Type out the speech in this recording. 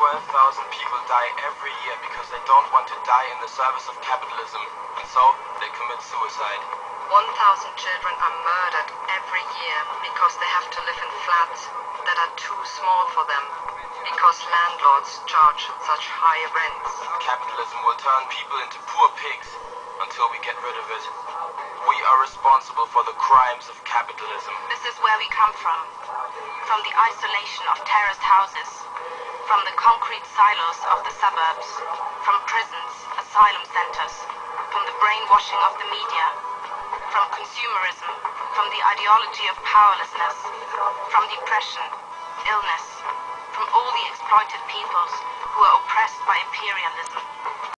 12,000 people die every year because they don't want to die in the service of capitalism, and so they commit suicide. 1,000 children are murdered every year because they have to live in flats that are too small for them, because landlords charge such high rents. Capitalism will turn people into poor pigs until we get rid of it. We are responsible for the crimes of capitalism. This is where we come from the isolation of terraced houses, from the concrete silos of the suburbs, from prisons, asylum centers, from the brainwashing of the media, from consumerism, from the ideology of powerlessness, from depression, illness, from all the exploited peoples who are oppressed by imperialism.